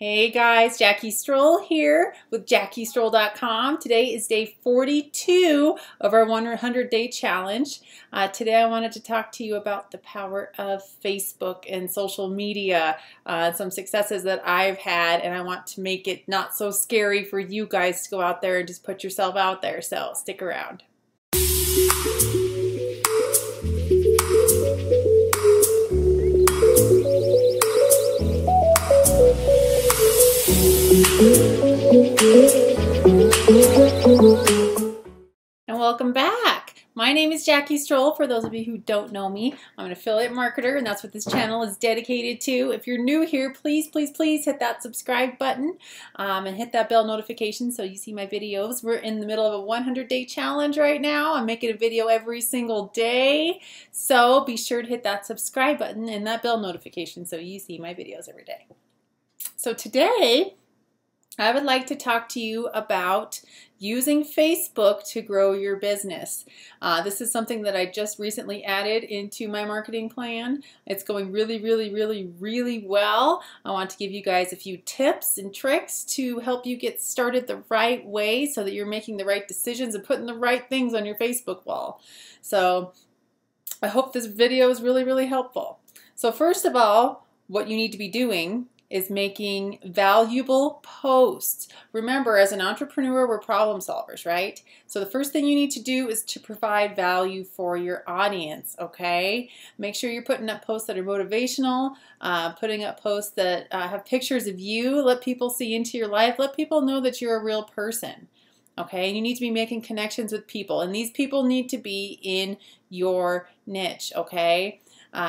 Hey guys, Jackie Strohl here with JackieStrohl.com. Today is day 42 of our 100-day challenge. Today I wanted to talk to you about the power of Facebook and social media, some successes that I've had, and I want to make it not so scary for you guys to go out there and just put yourself out there, so stick around. And welcome back. My name is Jackie Strohl. For those of you who don't know me, I'm an affiliate marketer, and that's what this channel is dedicated to. If you're new here, please, please, please hit that subscribe button and hit that bell notification so you see my videos. We're in the middle of a 100-day challenge right now. I'm making a video every single day, so be sure to hit that subscribe button and that bell notification so you see my videos every day. So today, I would like to talk to you about using Facebook to grow your business. This is something that I just recently added into my marketing plan. It's going really, really, really, really well. I want to give you guys a few tips and tricks to help you get started the right way so that you're making the right decisions and putting the right things on your Facebook wall. So I hope this video is really, really helpful. So first of all, what you need to be doing is making valuable posts. Remember, as an entrepreneur, we're problem solvers, right? So the first thing you need to do is to provide value for your audience, okay? Make sure you're putting up posts that are motivational, putting up posts that have pictures of you. Let people see into your life. Let people know that you're a real person, okay? And you need to be making connections with people, and these people need to be in your niche, okay?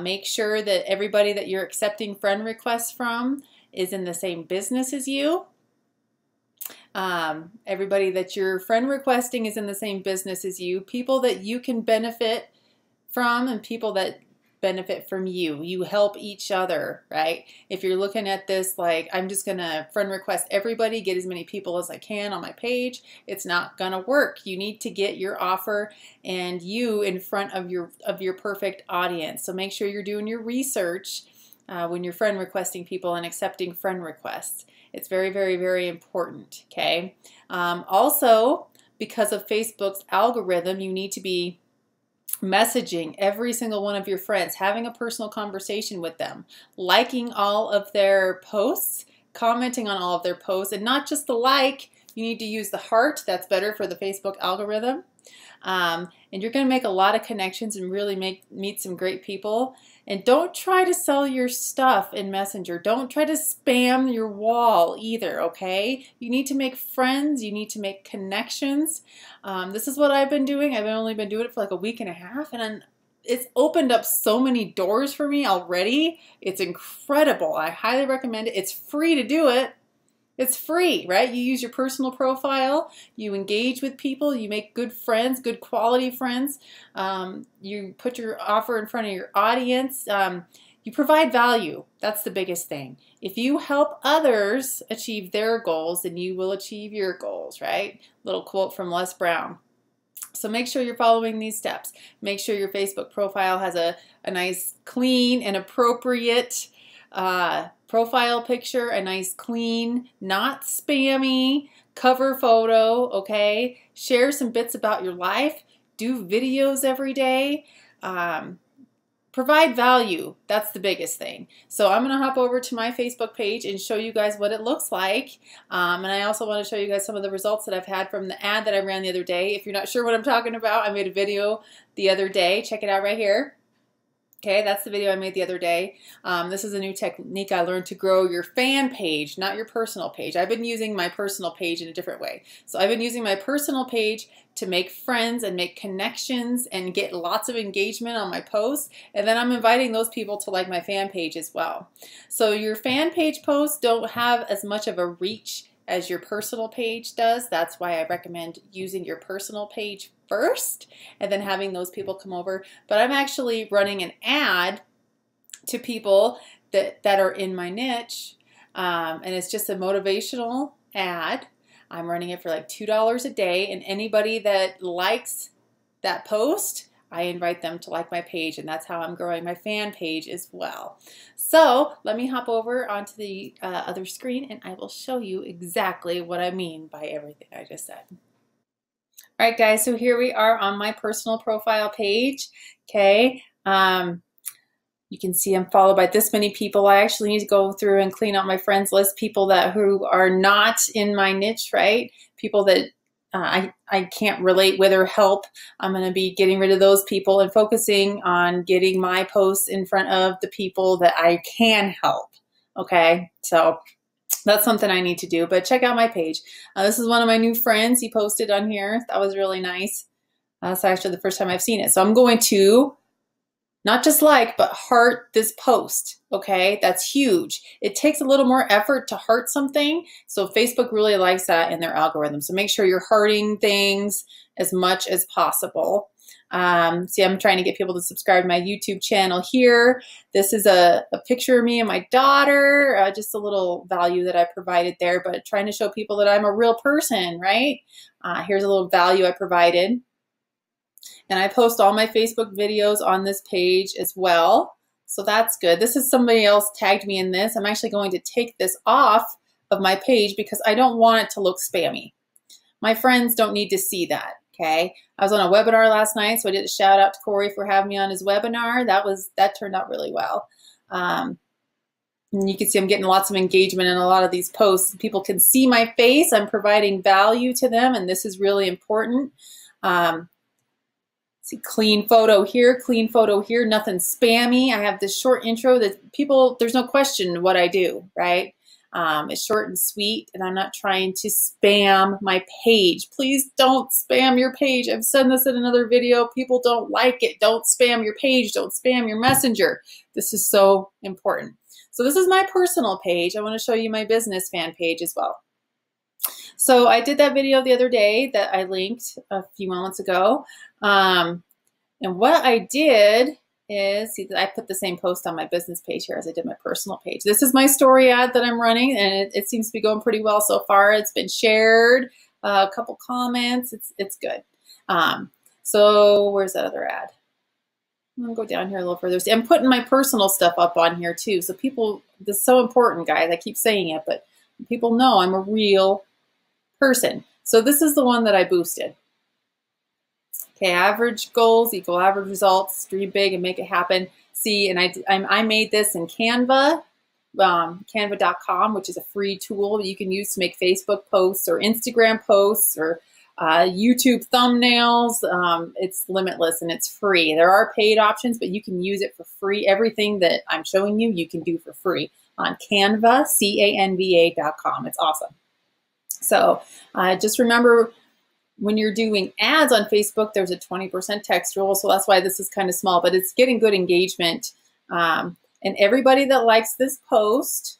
Make sure that everybody that you're accepting friend requests from is in the same business as you. Everybody that you're friend requesting is in the same business as you. People that you can benefit from and people that benefit from you. You help each other, right? If you're looking at this like, I'm just going to friend request everybody, get as many people as I can on my page, it's not going to work. You need to get your offer and you in front of your perfect audience. So make sure you're doing your research when you're friend requesting people and accepting friend requests. It's very, very, very important, okay? Also, because of Facebook's algorithm, you need to be messaging every single one of your friends, having a personal conversation with them, liking all of their posts, commenting on all of their posts, and not just the like, you need to use the heart. That's better for the Facebook algorithm. And you're going to make a lot of connections and really meet some great people. And don't try to sell your stuff in Messenger. Don't try to spam your wall either, okay? You need to make friends. You need to make connections. This is what I've been doing. I've only been doing it for like a week and a half, and it's opened up so many doors for me already. It's incredible. I highly recommend it. It's free to do it. It's free, right? You use your personal profile, you engage with people, you make good friends, good quality friends, you put your offer in front of your audience, you provide value. That's the biggest thing. If you help others achieve their goals, then you will achieve your goals, right? Little quote from Les Brown. So make sure you're following these steps. Make sure your Facebook profile has a nice, clean, and appropriate profile picture, a nice clean, not spammy cover photo, okay? Share some bits about your life. Do videos every day. Provide value. That's the biggest thing. So I'm going to hop over to my Facebook page and show you guys what it looks like. And I also want to show you guys some of the results that I've had from the ad that I ran the other day. If you're not sure what I'm talking about, I made a video the other day. Check it out right here. Okay, that's the video I made the other day. This is a new technique I learned to grow your fan page, not your personal page. I've been using my personal page in a different way. So I've been using my personal page to make friends and make connections and get lots of engagement on my posts. And then I'm inviting those people to like my fan page as well. So your fan page posts don't have as much of a reach as your personal page does. That's why I recommend using your personal page first and then having those people come over. But I'm actually running an ad to people that are in my niche, and it's just a motivational ad. I'm running it for like $2 a day, and anybody that likes that post, I invite them to like my page, and that's how I'm growing my fan page as well. So let me hop over onto the other screen, and I will show you exactly what I mean by everything I just said. All right, guys, so here we are on my personal profile page, okay? You can see I'm followed by this many people. I actually need to go through and clean up my friends list, people that who are not in my niche, right? People that I can't relate with or help. I'm going to be getting rid of those people and focusing on getting my posts in front of the people that I can help, okay? So that's something I need to do, but check out my page. This is one of my new friends. He posted on here. That was really nice. That's actually the first time I've seen it. So I'm going to not just like, but heart this post, okay? That's huge. It takes a little more effort to heart something, so Facebook really likes that in their algorithm. So make sure you're hearting things as much as possible. See, I'm trying to get people to subscribe to my YouTube channel here. This is a picture of me and my daughter, just a little value that I provided there, but trying to show people that I'm a real person, right? Here's a little value I provided. And I post all my Facebook videos on this page as well. So that's good. This is somebody else tagged me in this. I'm actually going to take this off of my page because I don't want it to look spammy. My friends don't need to see that, okay? I was on a webinar last night, so I did a shout out to Corey for having me on his webinar. That turned out really well. And you can see I'm getting lots of engagement in a lot of these posts. People can see my face. I'm providing value to them, and this is really important. See, clean photo here, nothing spammy. I have this short intro that people, there's no question what I do, right? It's short and sweet, and I'm not trying to spam my page. Please don't spam your page. I've said this in another video. People don't like it. Don't spam your page. Don't spam your messenger. This is so important. So this is my personal page. I want to show you my business fan page as well. So I did that video the other day that I linked a few moments ago. And what I did is, see, I put the same post on my business page here as I did my personal page. This is my story ad that I'm running, and it seems to be going pretty well so far. It's been shared, a couple comments. It's good. So where's that other ad? I'm gonna go down here a little further. See, I'm putting my personal stuff up on here too. So people, this is so important, guys. I keep saying it, but people know I'm a real person. So this is the one that I boosted. Okay, average goals equal average results. Dream big and make it happen. See, and I made this in Canva, canva.com, which is a free tool you can use to make Facebook posts or Instagram posts or YouTube thumbnails. It's limitless and it's free. There are paid options, but you can use it for free. Everything that I'm showing you, you can do for free on Canva, C-A-N-V-A.com. It's awesome. So just remember, when you're doing ads on Facebook, there's a 20% text rule, so that's why this is kind of small, but it's getting good engagement. And everybody that likes this post,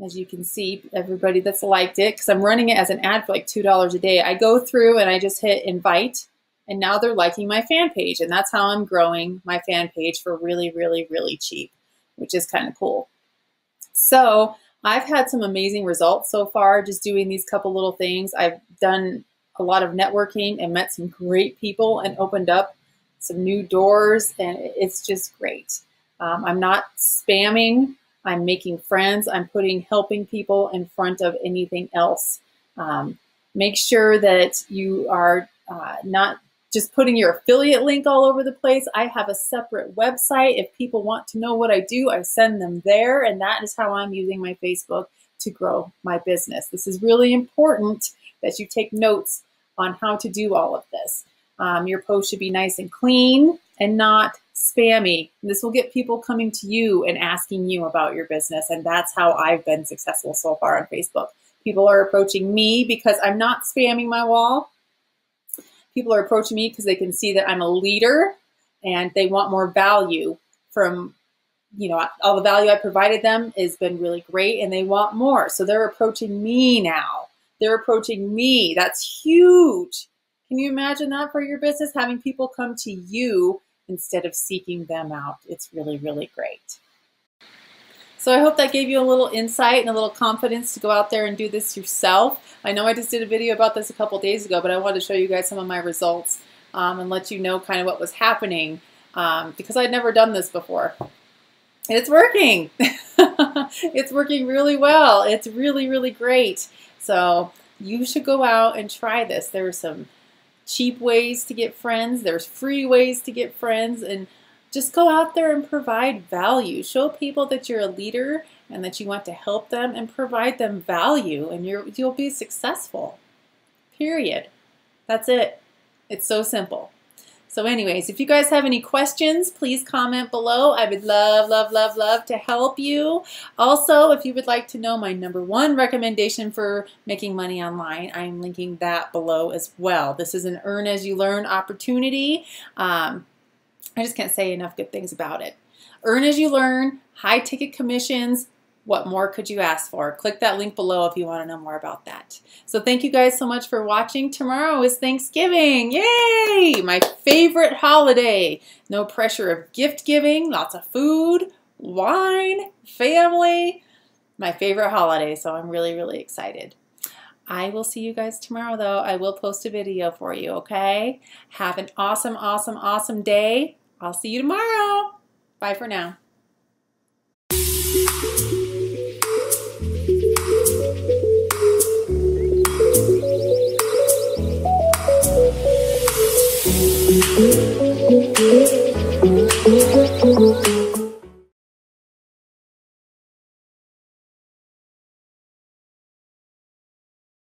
as you can see, everybody that's liked it, because I'm running it as an ad for like $2 a day, I go through and I just hit invite, and now they're liking my fan page, and that's how I'm growing my fan page for really, really, really cheap, which is kind of cool. So I've had some amazing results so far just doing these couple little things. I've done a lot of networking and met some great people and opened up some new doors, and it's just great. I'm not spamming, I'm making friends, I'm putting helping people in front of anything else. Make sure that you are not just putting your affiliate link all over the place. I have a separate website. If people want to know what I do, I send them there, and that is how I'm using my Facebook to grow my business. This is really important that you take notes on how to do all of this. Your post should be nice and clean and not spammy. And this will get people coming to you and asking you about your business, and that's how I've been successful so far on Facebook. People are approaching me because I'm not spamming my wall. People are approaching me because they can see that I'm a leader and they want more value from, you know, all the value I provided them has been really great and they want more. So they're approaching me now. They're approaching me. That's huge. Can you imagine that for your business? Having people come to you instead of seeking them out. It's really, really great. So I hope that gave you a little insight and a little confidence to go out there and do this yourself. I know I just did a video about this a couple days ago, but I wanted to show you guys some of my results. and let you know kind of what was happening, because I'd never done this before. And it's working. It's working really well. It's really, really great. So you should go out and try this. There are some cheap ways to get friends. There's free ways to get friends. And just go out there and provide value. Show people that you're a leader and that you want to help them and provide them value, and you'll be successful. Period. That's it. It's so simple. So anyways, if you guys have any questions, please comment below. I would love, love, love, love to help you. Also, if you would like to know my #1 recommendation for making money online, I'm linking that below as well. This is an earn as you learn opportunity. I just can't say enough good things about it. Earn as you learn, high ticket commissions. What more could you ask for? Click that link below if you want to know more about that. So thank you guys so much for watching. Tomorrow is Thanksgiving. Yay! My favorite holiday. No pressure of gift giving, lots of food, wine, family. My favorite holiday, so I'm really, really excited. I will see you guys tomorrow, though. I will post a video for you, okay? Have an awesome, awesome, awesome day. I'll see you tomorrow. Bye for now.